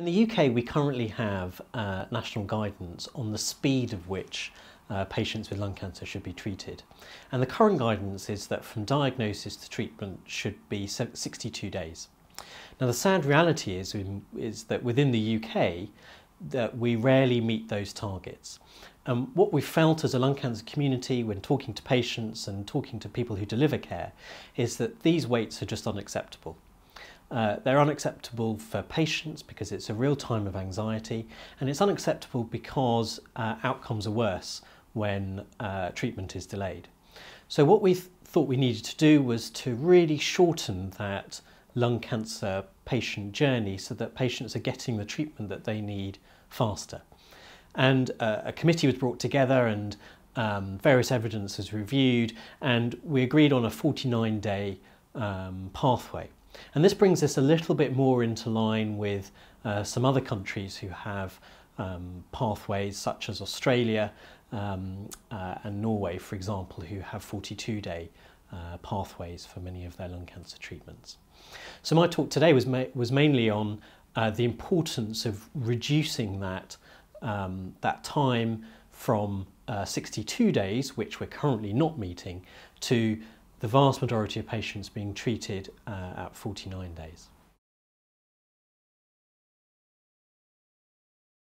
In the UK, we currently have national guidance on the speed of which patients with lung cancer should be treated. And the current guidance is that from diagnosis to treatment should be 62 days. Now, the sad reality is that within the UK, that we rarely meet those targets. What we felt as a lung cancer community when talking to patients and talking to people who deliver care is that these waits are just unacceptable. They're unacceptable for patients because it's a real time of anxiety, and it's unacceptable because outcomes are worse when treatment is delayed. So what we thought we needed to do was to really shorten that lung cancer patient journey so that patients are getting the treatment that they need faster. And a committee was brought together, and various evidence was reviewed, and we agreed on a 49-day pathway. And this brings us a little bit more into line with some other countries who have pathways, such as Australia and Norway, for example, who have 42-day pathways for many of their lung cancer treatments. So my talk today was mainly on the importance of reducing that, that time from 62 days, which we're currently not meeting, to the vast majority of patients being treated at 49 days.